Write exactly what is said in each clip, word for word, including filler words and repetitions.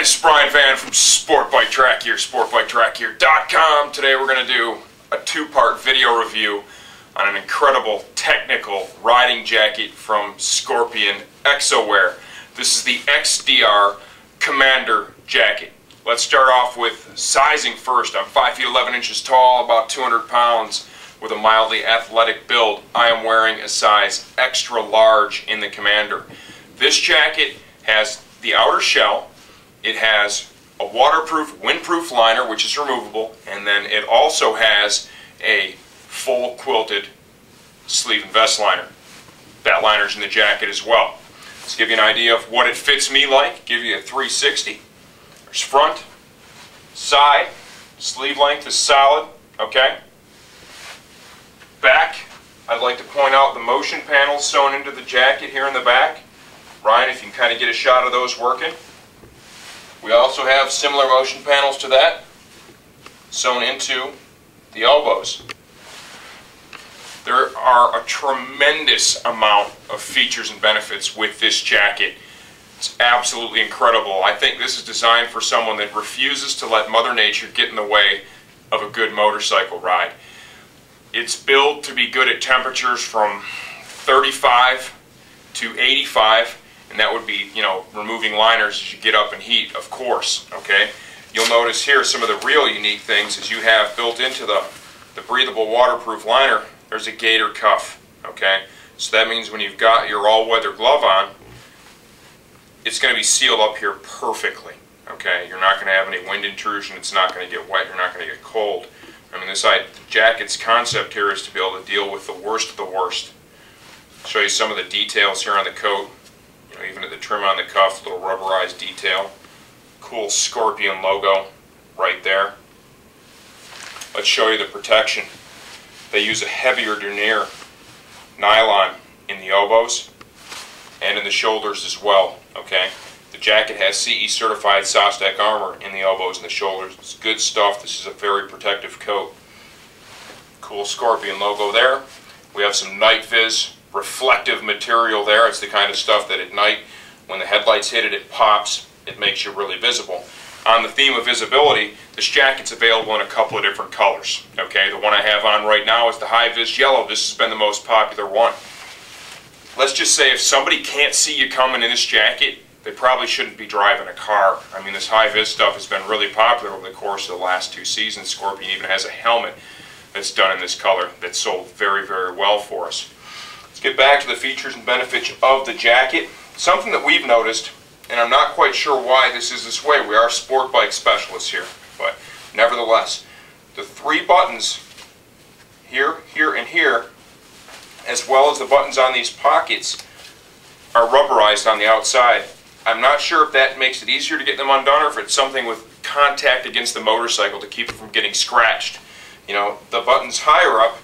it's Brian Van from SportBikeTrackGear, sport bike track gear dot com. Today we're going to do a two-part video review on an incredible technical riding jacket from Scorpion ExoWear. This is the X D R Commander jacket. Let's start off with sizing first. I'm five feet eleven inches tall, about two hundred pounds, with a mildly athletic build. I am wearing a size extra large in the Commander. This jacket has the outer shell, it has a waterproof, windproof liner, which is removable, and then it also has a full quilted sleeve and vest liner. That liner's in the jacket as well. Let's give you an idea of what it fits me like. Give you a three sixty. There's front, side, sleeve length is solid, okay? Back, I'd like to point out the motion panels sewn into the jacket here in the back. Ryan, if you can kind of get a shot of those working. We also have similar motion panels to that sewn into the elbows. There are a tremendous amount of features and benefits with this jacket. It's absolutely incredible. I think this is designed for someone that refuses to let Mother Nature get in the way of a good motorcycle ride. It's built to be good at temperatures from thirty-five to eighty-five. And that would be, you know, removing liners as you get up in heat, of course, okay? You'll notice here some of the real unique things is you have built into the, the breathable waterproof liner, there's a gaiter cuff, okay? So that means when you've got your all-weather glove on, it's going to be sealed up here perfectly, okay? You're not going to have any wind intrusion, it's not going to get wet, you're not going to get cold. I mean, this the jacket's concept here is to be able to deal with the worst of the worst. I'll show you some of the details here on the coat. You know, even at the trim on the cuff, little rubberized detail. Cool Scorpion logo right there. Let's show you the protection. They use a heavier denier nylon in the elbows and in the shoulders as well. Okay, the jacket has C E certified Sostec armor in the elbows and the shoulders. It's good stuff. This is a very protective coat. Cool Scorpion logo there. We have some night viz reflective material there. It's the kind of stuff that at night when the headlights hit it, it pops. It makes you really visible. On the theme of visibility, this jacket's available in a couple of different colors. Okay, the one I have on right now is the high-vis yellow. This has been the most popular one. Let's just say if somebody can't see you coming in this jacket, they probably shouldn't be driving a car. I mean, this high-vis stuff has been really popular over the course of the last two seasons. Scorpion even has a helmet that's done in this color that's sold very, very well for us. Get back to the features and benefits of the jacket. Something that we've noticed, and I'm not quite sure why this is this way, we are sport bike specialists here, but nevertheless, the three buttons here, here, and here, as well as the buttons on these pockets, are rubberized on the outside. I'm not sure if that makes it easier to get them undone or if it's something with contact against the motorcycle to keep it from getting scratched. You know, the buttons higher up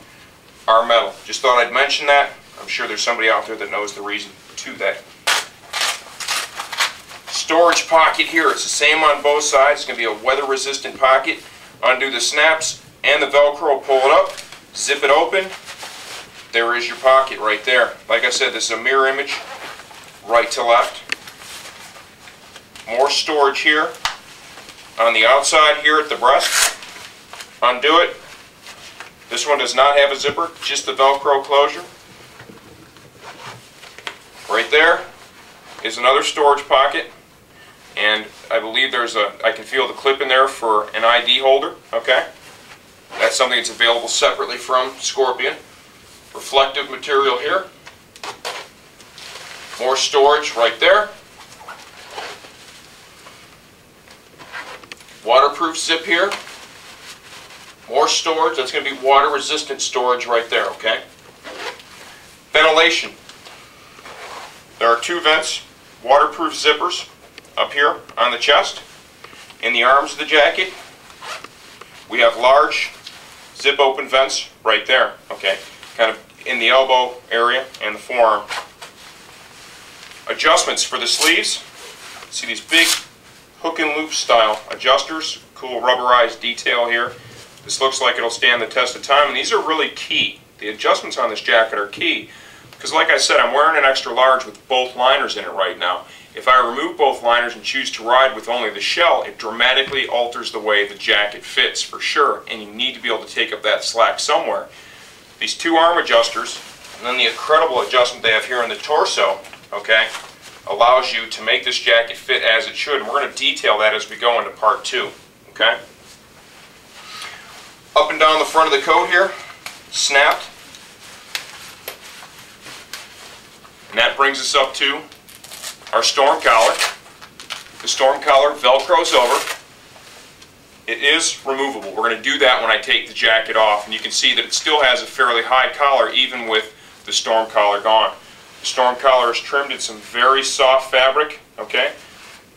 are metal. Just thought I'd mention that. I'm sure there's somebody out there that knows the reason to that. Storage pocket here, it's the same on both sides. It's going to be a weather-resistant pocket. Undo the snaps and the Velcro, pull it up, zip it open. There is your pocket right there. Like I said, this is a mirror image, right to left. More storage here. On the outside here at the breast, undo it. This one does not have a zipper, just the Velcro closure. Right there is another storage pocket, and I believe there's a, I can feel the clip in there for an I D holder, okay? That's something that's available separately from Scorpion. Reflective material here. More storage right there. Waterproof zip here. More storage, that's going to be water-resistant storage right there, okay? Ventilation. There are two vents, waterproof zippers up here on the chest, in the arms of the jacket. We have large zip open vents right there, okay, kind of in the elbow area and the forearm. Adjustments for the sleeves. See these big hook and loop style adjusters, cool rubberized detail here. This looks like it'll stand the test of time, and these are really key. The adjustments on this jacket are key. Because like I said, I'm wearing an extra large with both liners in it right now. If I remove both liners and choose to ride with only the shell, it dramatically alters the way the jacket fits for sure, and you need to be able to take up that slack somewhere. These two arm adjusters, and then the incredible adjustment they have here in the torso, okay, allows you to make this jacket fit as it should. And we're going to detail that as we go into part two, okay? Up and down the front of the coat here, snapped. And that brings us up to our storm collar. The storm collar velcros over. It is removable. We're going to do that when I take the jacket off, and you can see that it still has a fairly high collar even with the storm collar gone. The storm collar is trimmed in some very soft fabric, okay?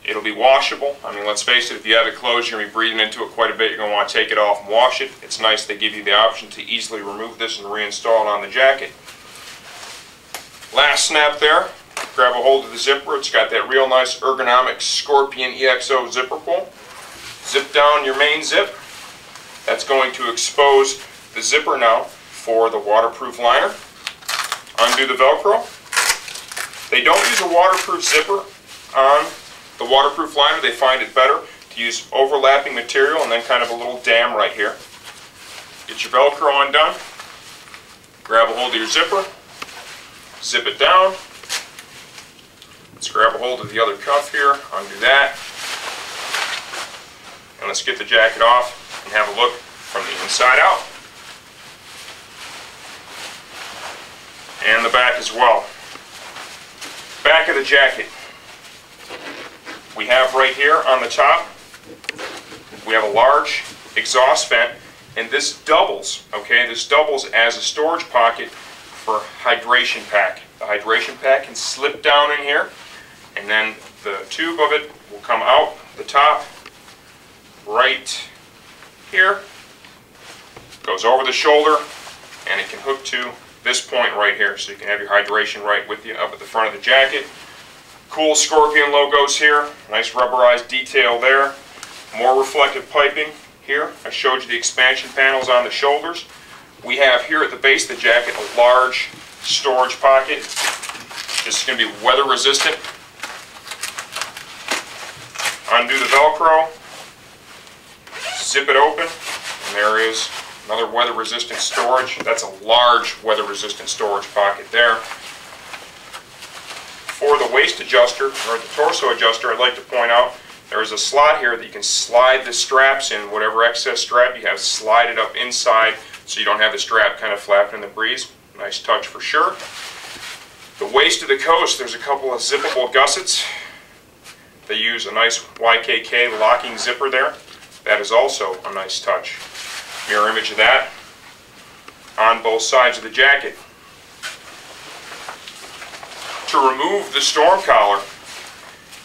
It'll be washable. I mean, let's face it, if you have it closed, you're going to be breathing into it quite a bit. You're going to want to take it off and wash it. It's nice they give you the option to easily remove this and reinstall it on the jacket. Last snap there. Grab a hold of the zipper. It's got that real nice ergonomic Scorpion E X O zipper pull. Zip down your main zip. That's going to expose the zipper now for the waterproof liner. Undo the Velcro. They don't use a waterproof zipper on the waterproof liner. They find it better to use overlapping material and then kind of a little dam right here. Get your Velcro undone. Grab a hold of your zipper. Zip it down. Let's grab a hold of the other cuff here, undo that, and let's get the jacket off and have a look from the inside out. And the back as well. Back of the jacket. We have right here on the top, we have a large exhaust vent, and this doubles, okay, this doubles as a storage pocket for hydration pack. The hydration pack can slip down in here, and then the tube of it will come out the top right here, goes over the shoulder, and it can hook to this point right here, so you can have your hydration right with you up at the front of the jacket. Cool Scorpion logos here, nice rubberized detail there, more reflective piping here. I showed you the expansion panels on the shoulders. We have here at the base of the jacket a large storage pocket. This is going to be weather resistant. Undo the Velcro, zip it open, and there is another weather resistant storage. That's a large weather resistant storage pocket there. For the waist adjuster, or the torso adjuster, I'd like to point out there is a slot here that you can slide the straps in. Whatever excess strap you have, slide it up inside so you don't have the strap kind of flapping in the breeze. Nice touch for sure. The waist of the coat, there's a couple of zippable gussets. They use a nice Y K K locking zipper there. That is also a nice touch. Mirror image of that on both sides of the jacket. To remove the storm collar,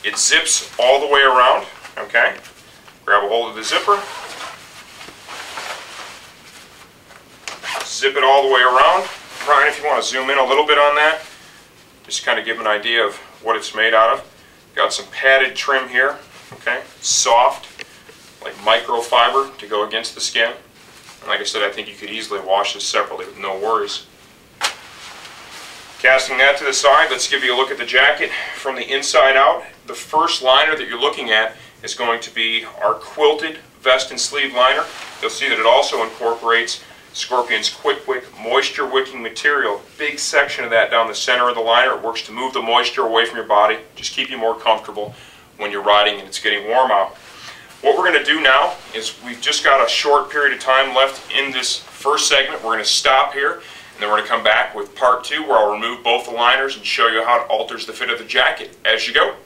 it zips all the way around, okay? Grab a hold of the zipper. Zip it all the way around. Brian, if you want to zoom in a little bit on that, just kind of give an idea of what it's made out of. Got some padded trim here, okay, soft, like microfiber to go against the skin. And like I said, I think you could easily wash this separately with no worries. Casting that to the side, let's give you a look at the jacket from the inside out. The first liner that you're looking at is going to be our quilted vest and sleeve liner. You'll see that it also incorporates Scorpion's Quick Wick moisture wicking material. Big section of that down the center of the liner. It works to move the moisture away from your body, just keep you more comfortable when you're riding and it's getting warm out. What we're going to do now is we've just got a short period of time left in this first segment. We're going to stop here and then we're going to come back with part two, where I'll remove both the liners and show you how it alters the fit of the jacket as you go.